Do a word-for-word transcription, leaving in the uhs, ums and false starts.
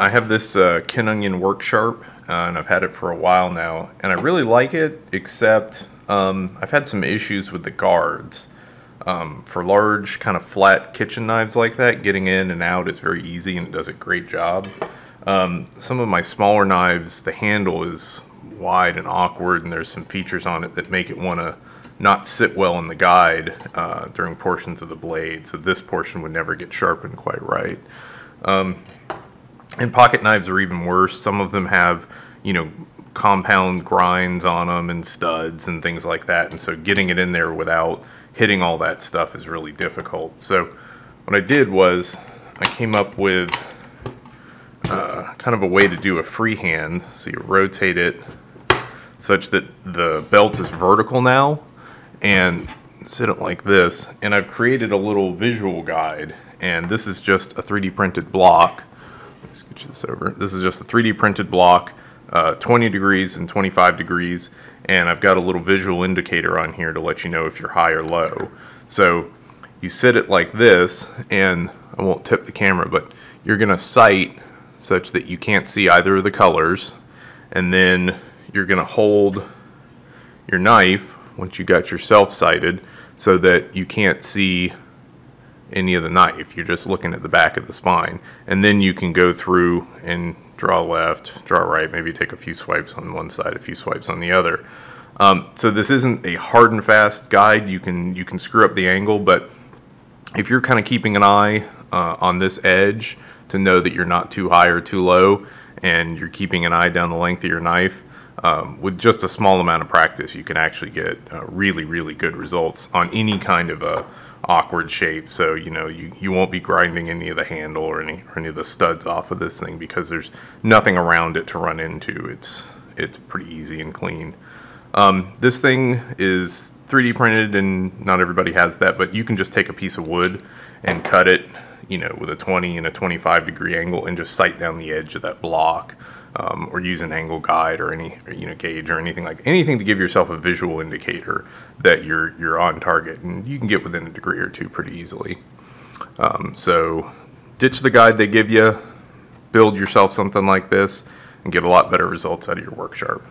I have this uh, Ken Onion Work Sharp, uh, and I've had it for a while now, and I really like it, except um, I've had some issues with the guards. Um, for large, kind of flat kitchen knives like that, getting in and out is very easy and it does a great job. Um, some of my smaller knives, the handle is wide and awkward, and there's some features on it that make it want to not sit well in the guide uh, during portions of the blade, so this portion would never get sharpened quite right. Um, And pocket knives are even worse. Some of them have, you know, compound grinds on them and studs and things like that. And so getting it in there without hitting all that stuff is really difficult. So what I did was I came up with uh, kind of a way to do a freehand. So you rotate it such that the belt is vertical now and sit it like this. And I've created a little visual guide. And this is just a three D printed block. Let's get this over. This is just a three D printed block, uh, twenty degrees and twenty-five degrees, and I've got a little visual indicator on here to let you know if you're high or low. So you sit it like this, and I won't tip the camera, but you're going to sight such that you can't see either of the colors, and then you're going to hold your knife once you got yourself sighted so that you can't see any of the knife. You're just looking at the back of the spine, and then you can go through and draw left, draw right, maybe take a few swipes on one side, a few swipes on the other. Um, so this isn't a hard and fast guide. You can you can screw up the angle, but if you're kind of keeping an eye uh, on this edge to know that you're not too high or too low, and you're keeping an eye down the length of your knife, um, with just a small amount of practice, you can actually get uh, really, really good results on any kind of a awkward shape. So you know you, you won't be grinding any of the handle or any or any of the studs off of this thing because there's nothing around it to run into. It's it's pretty easy and clean. Um, this thing is three D printed, and not everybody has that, but you can just take a piece of wood and cut it, you know, with a twenty and a twenty-five degree angle and just sight down the edge of that block, um, or use an angle guide or any or, you know gauge or anything like anything to give yourself a visual indicator that you're you're on target, and you can get within a degree or two pretty easily. Um, so ditch the guide they give you, build yourself something like this, and get a lot better results out of your Work Sharp.